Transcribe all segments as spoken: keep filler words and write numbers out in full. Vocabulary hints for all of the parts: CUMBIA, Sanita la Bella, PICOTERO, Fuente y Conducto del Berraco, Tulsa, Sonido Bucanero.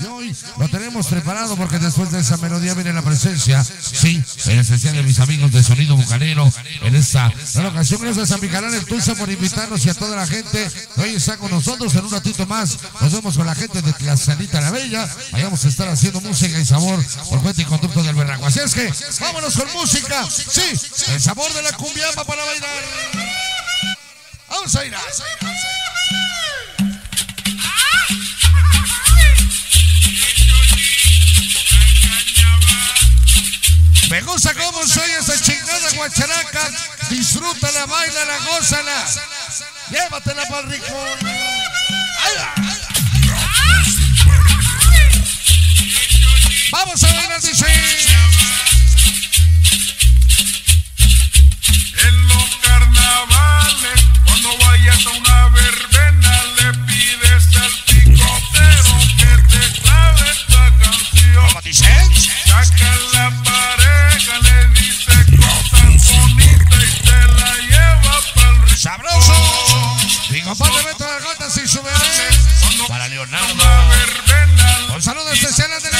Y hoy lo tenemos preparado porque después de esa melodía viene la presencia, sí, en especial de mis amigos de Sonido Bucanero, en esta gran ocasión. Gracias a mi canal en Tulsa por invitarnos y a toda la gente. Hoy está con nosotros, en un ratito más nos vemos con la gente de la Sanita la Bella. Vayamos a estar haciendo música y sabor por Fuente y Conducto del Berraco. Así es que vámonos con música, sí, el sabor de la cumbiamba para bailar. Vamos a ir a... Me gusta cómo soy esa chingada guacharaca. Disfrútala, bailala, gózala. Llévatela para el rincón. Vamos a bailar, dice. En los carnavales, cuando vayas a una verbena, le pides al picotero que te clave esta canción. ¿Cómo dicen? Saca la pareja, le dice cosas bonitas y te la lleva para el sabroso. Mi compadre Beto de Gotas y su bebé. Para Leonardo. Un saludo especial a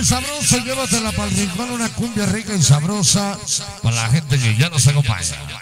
y sabroso, llévatela para el rincón, una cumbia rica y sabrosa para la gente que ya nos acompaña.